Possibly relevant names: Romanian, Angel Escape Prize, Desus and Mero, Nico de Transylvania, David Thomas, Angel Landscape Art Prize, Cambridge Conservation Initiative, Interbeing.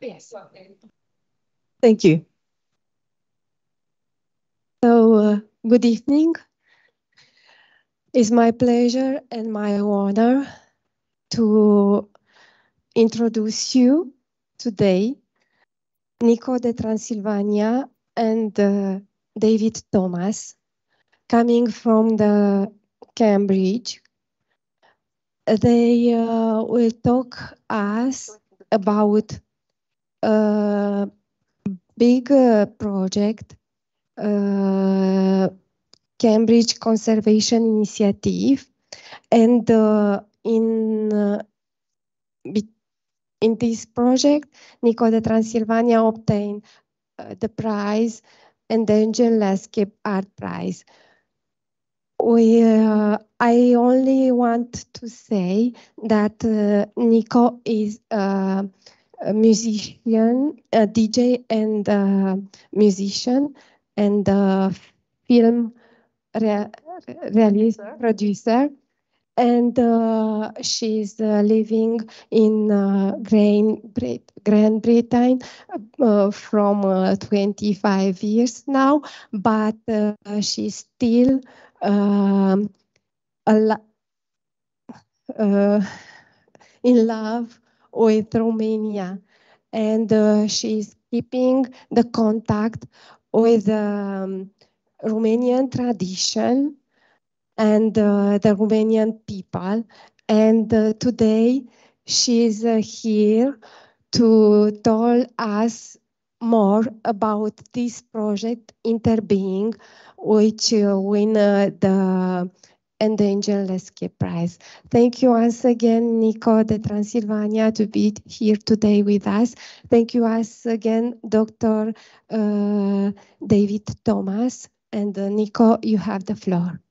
Yes. Thank you. So, good evening. It's my pleasure and my honor to introduce you today, Nico de Transylvania and David Thomas, coming from the Cambridge. They will talk us about a big project, Cambridge Conservation Initiative, and in this project, Nico de Transylvania obtained the prize and the Angel Landscape Art Prize. I only want to say that Nico is a musician, a DJ and musician, and film producer, and she's living in Great Britain from 25 years now, but she's still in love with Romania, and she's keeping the contact with Romanian tradition and the Romanian people. And today she's here to tell us more about this project, Interbeing, which win the Angel Escape Prize. Thank you once again, Nico de Transylvania, to be here today with us. Thank you once again, Dr. David Thomas. And Nico, you have the floor.